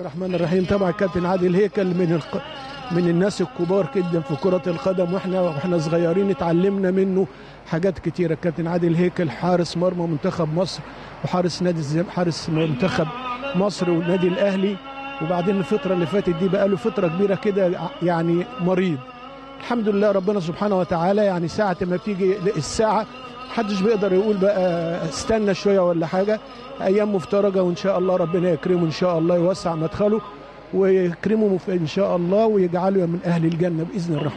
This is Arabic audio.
الرحمن الرحيم. طبعا كابتن عادل هيكل من الناس الكبار جدا في كرة القدم، واحنا صغيرين اتعلمنا منه حاجات كتيرة. كابتن عادل هيكل حارس مرمى منتخب مصر، وحارس حارس منتخب مصر والنادي الاهلي، وبعدين الفترة اللي فاتت دي بقى له فترة كبيرة كده يعني مريض. الحمد لله ربنا سبحانه وتعالى، يعني ساعة ما بتيجي الساعة محدش بيقدر يقول بقى استنى شويه ولا حاجه، ايام مفترجه وان شاء الله ربنا يكرمه، ان شاء الله يوسع مدخله ويكرمه ان شاء الله ويجعله من اهل الجنه باذن الرحمن.